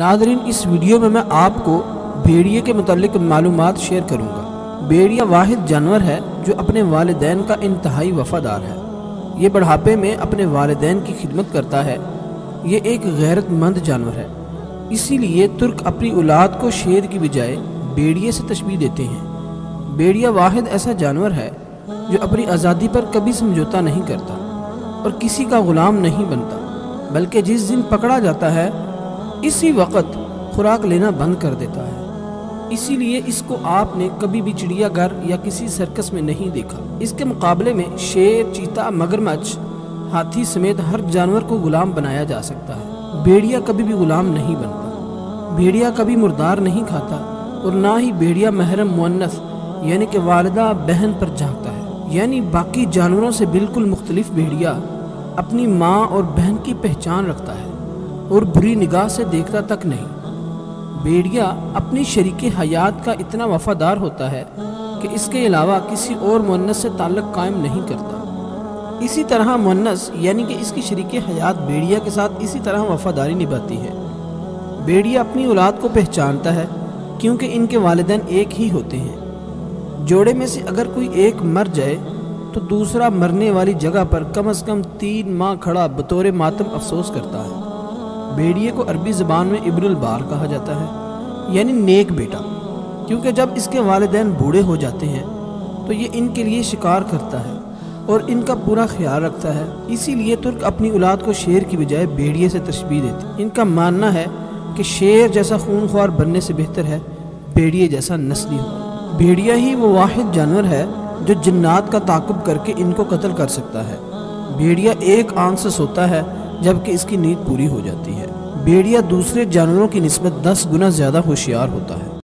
नाज़रीन, इस वीडियो में मैं आपको भेड़िए के मुतालिक मालूमात शेयर करूँगा। भेड़िया वाहिद जानवर है जो अपने वालिदैन का इंतहाई वफ़ादार है। ये बढ़ापे में अपने वालिदैन की खिदमत करता है। ये एक गैरतमंद जानवर है, इसीलिए तुर्क अपनी औलाद को शेर की बजाय भेड़िए से तशबीह देते हैं। भेड़िया वाहिद ऐसा जानवर है जो अपनी आज़ादी पर कभी समझौता नहीं करता और किसी का ग़ुलाम नहीं बनता, बल्कि जिस दिन पकड़ा जाता है इसी वक्त खुराक लेना बंद कर देता है। इसीलिए इसको आपने कभी भी चिड़ियाघर या किसी सर्कस में नहीं देखा। इसके मुकाबले में शेर, चीता, मगरमच्छ, हाथी समेत हर जानवर को गुलाम बनाया जा सकता है। भेड़िया कभी भी गुलाम नहीं बनता। भेड़िया कभी मुर्दार नहीं खाता और ना ही भेड़िया महरम मुअन्नस यानी कि वालिदा बहन पर झाँकता है। यानी बाकी जानवरों से बिल्कुल मुख्तलिफ भेड़िया अपनी माँ और बहन की पहचान रखता है और बुरी निगाह से देखता तक नहीं। भेड़िया अपनी शरीके हयात का इतना वफादार होता है कि इसके अलावा किसी और मुअन्नस से ताल्लुक़ कायम नहीं करता। इसी तरह मुअन्नस यानी कि इसकी शरीके हयात भेड़िया के साथ इसी तरह वफादारी निभाती है। भेड़िया अपनी औलाद को पहचानता है क्योंकि इनके वालिदैन एक ही होते हैं। जोड़े में से अगर कोई एक मर जाए तो दूसरा मरने वाली जगह पर कम से कम 3 माह खड़ा बतौर मातम अफसोस करता है। भेड़िए को अरबी ज़बान में इब्नुल बार कहा जाता है, यानी नेक बेटा, क्योंकि जब इसके वालिदैन बूढ़े हो जाते हैं तो ये इनके लिए शिकार करता है और इनका पूरा ख्याल रखता है। इसीलिए तुर्क अपनी औलाद को शेर की बजाय भेड़िए से तशबीह देते हैं। इनका मानना है कि शेर जैसा खूनख्वार बनने से बेहतर है भेड़िए जैसा नस्ली हो। भेड़िया ही वो वाहिद जानवर है जो जिन्नात का ताक़ुब करके इनको कत्ल कर सकता है। भेड़िया एक आंख से सोता है जबकि इसकी नींद पूरी हो जाती है। भेड़िया दूसरे जानवरों की निस्बत 10 गुना ज़्यादा होशियार होता है।